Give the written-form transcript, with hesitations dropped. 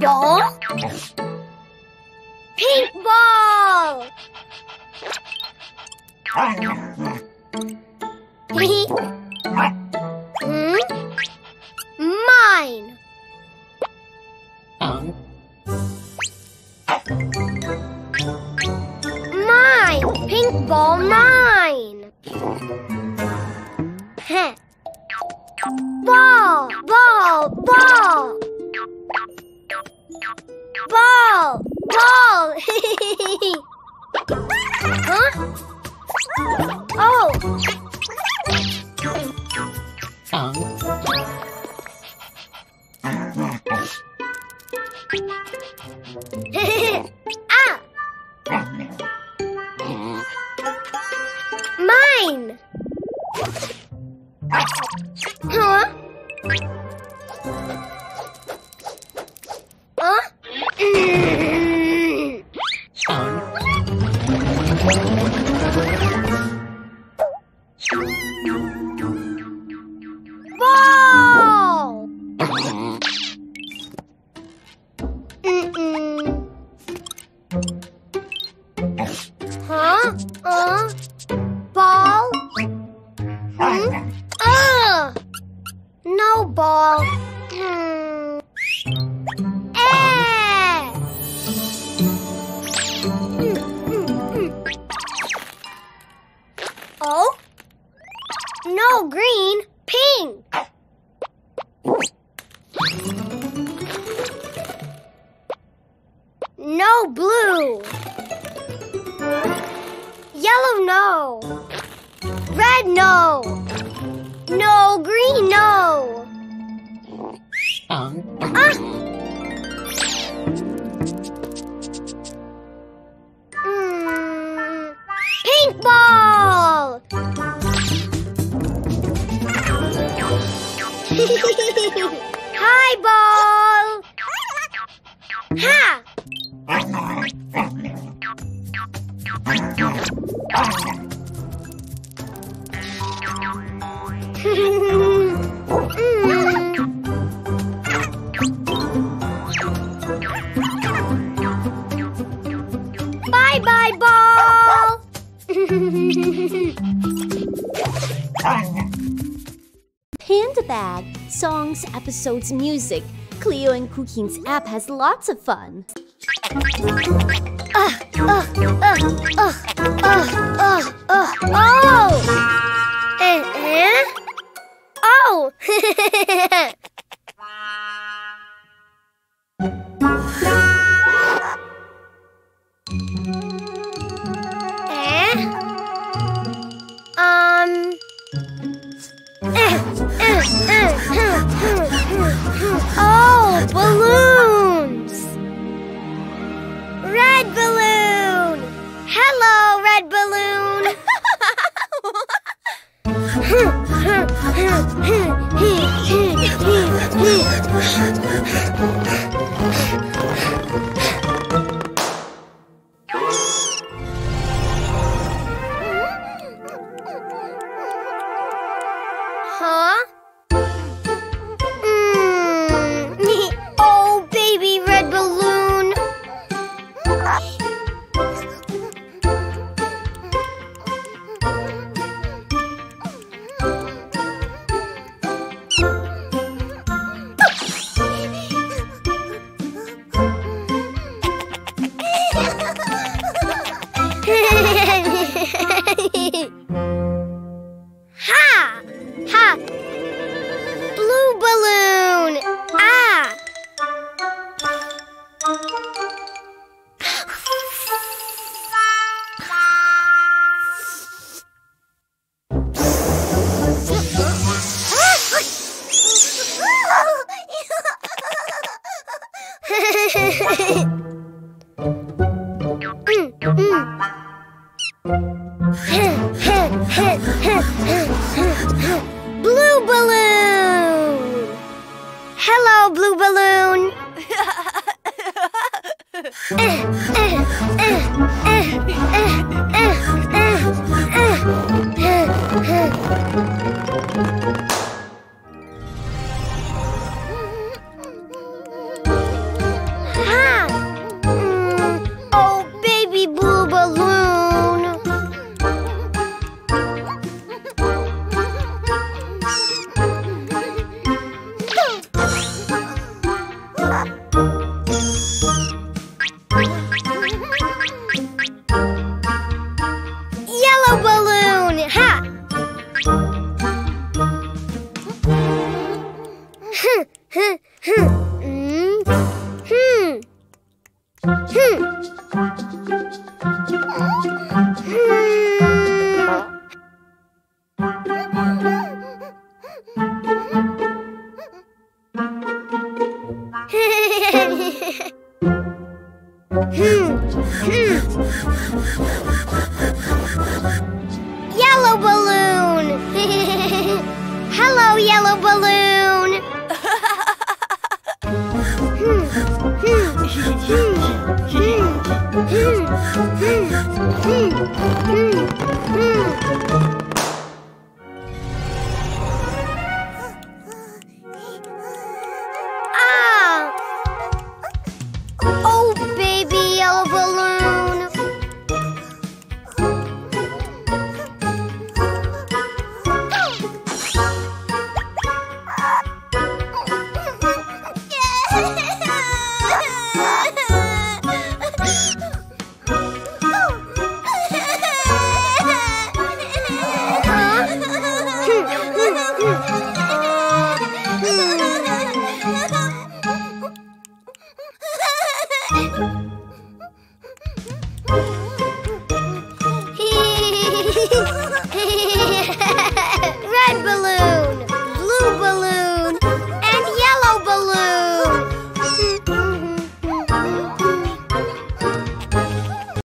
Doll, pink ball. Mine. Mine. Pink ball, mine. Ball, ball, ball. Ball! Ball! Huh? Oh! Ah! Mine! Huh? Ball? No ball. Oh? No green, pink. No blue. Yellow, no. Red, no. No green, no. Pink ball. Hi, ball. Ha. Bye bye, ball. Pandabag songs, episodes, music. Cleo and Cooking's app has lots of fun. Oh! Oh, balloons! Red balloon! Hello, red balloon! Oh, baby red balloon. Ha! Ha! Blue balloon! Ah! Blue balloon! Hello, blue balloon! Yellow balloon! Hello, yellow balloon!